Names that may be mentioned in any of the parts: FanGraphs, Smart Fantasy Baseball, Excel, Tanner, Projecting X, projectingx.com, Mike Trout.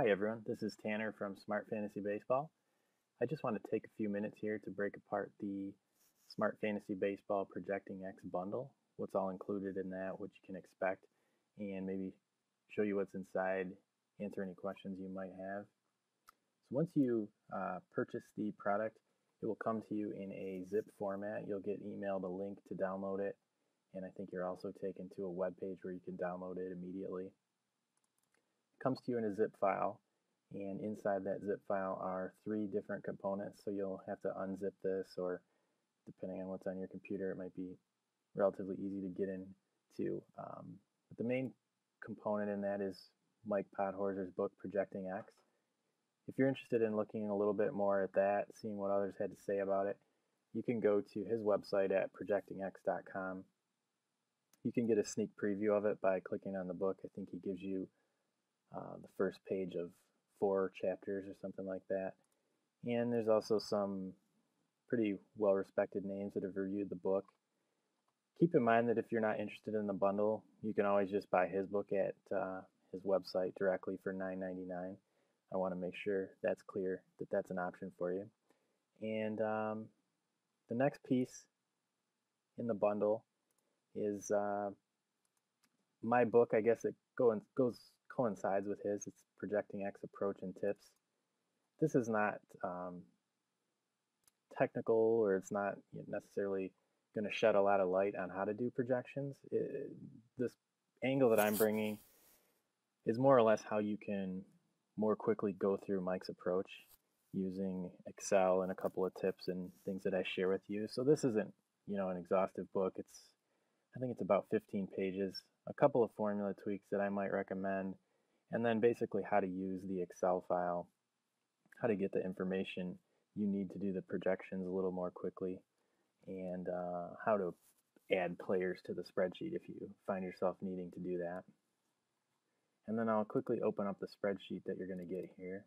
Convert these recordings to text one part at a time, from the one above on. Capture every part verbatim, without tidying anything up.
Hi everyone, this is Tanner from Smart Fantasy Baseball. I just want to take a few minutes here to break apart the Smart Fantasy Baseball Projecting X bundle, what's all included in that, what you can expect, and maybe show you what's inside, answer any questions you might have. So once you uh, purchase the product, it will come to you in a zip format. You'll get emailed a link to download it, and I think you're also taken to a web page where you can download it immediately. Comes to you in a zip file, and inside that zip file are three different components, so you'll have to unzip this, or depending on what's on your computer, it might be relatively easy to get into. Um, but the main component in that is Mike Podhorser's book, Projecting X. If you're interested in looking a little bit more at that, seeing what others had to say about it, you can go to his website at projecting x dot com. You can get a sneak preview of it by clicking on the book. I think he gives you Uh, the first page of four chapters or something like that. And there's also some pretty well-respected names that have reviewed the book. Keep in mind that if you're not interested in the bundle, you can always just buy his book at uh, his website directly for nine ninety-nine. I want to make sure that's clear, that that's an option for you. And um, the next piece in the bundle is uh, my book. I guess it go and goes coincides with his. It's Projecting X Approach and Tips. This is not um, technical, or it's not necessarily going to shed a lot of light on how to do projections. It, this angle that I'm bringing is more or less how you can more quickly go through Mike's approach using Excel and a couple of tips and things that I share with you. So this isn't, you know, an exhaustive book. It's, I think it's about fifteen pages, a couple of formula tweaks that I might recommend, and then basically how to use the Excel file, how to get the information you need to do the projections a little more quickly, and uh, how to add players to the spreadsheet if you find yourself needing to do that. And then I'll quickly open up the spreadsheet that you're going to get here.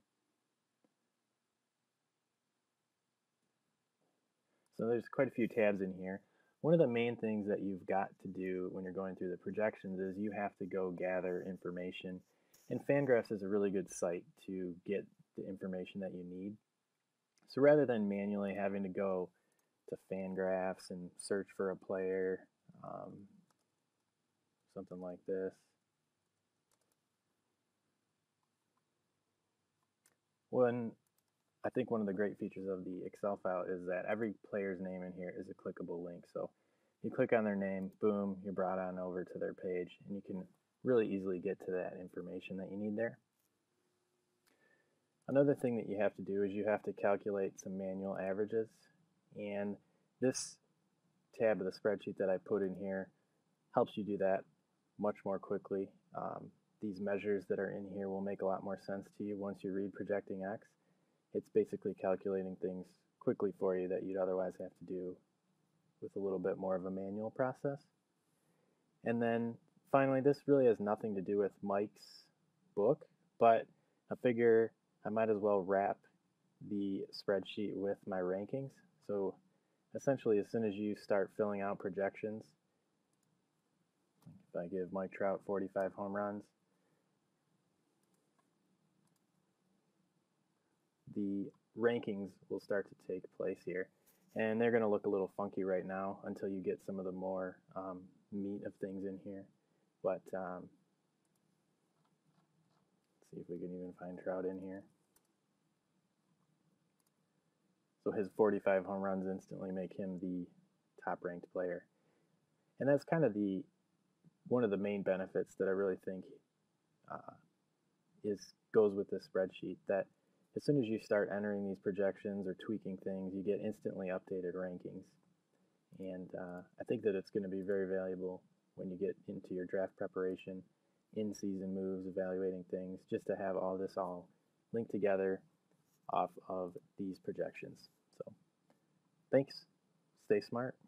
So there's quite a few tabs in here. One of the main things that you've got to do when you're going through the projections is you have to go gather information. And FanGraphs is a really good site to get the information that you need. So rather than manually having to go to FanGraphs and search for a player, um, something like this, when I think one of the great features of the Excel file is that every player's name in here is a clickable link. So you click on their name, boom, you're brought on over to their page, and you can really easily get to that information that you need there. Another thing that you have to do is you have to calculate some manual averages. And this tab of the spreadsheet that I put in here helps you do that much more quickly. Um, these measures that are in here will make a lot more sense to you once you read Projecting X. It's basically calculating things quickly for you that you'd otherwise have to do with a little bit more of a manual process. And then finally, this really has nothing to do with Mike's book, but I figure I might as well wrap the spreadsheet with my rankings. So essentially, as soon as you start filling out projections, if I give Mike Trout forty-five home runs, the rankings will start to take place here. And they're going to look a little funky right now until you get some of the more um, meat of things in here. But um, let's see if we can even find Trout in here. So his forty-five home runs instantly make him the top-ranked player. And that's kind of the one of the main benefits that I really think uh, is goes with this spreadsheet, that as soon as you start entering these projections or tweaking things, you get instantly updated rankings. And uh, I think that it's going to be very valuable when you get into your draft preparation, in-season moves, evaluating things, just to have all this all linked together off of these projections. So thanks. Stay smart.